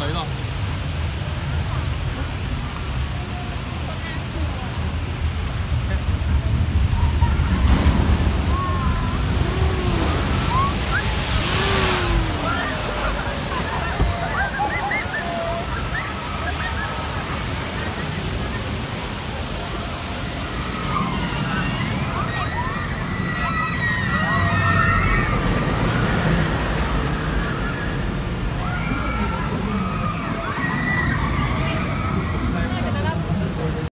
水咯。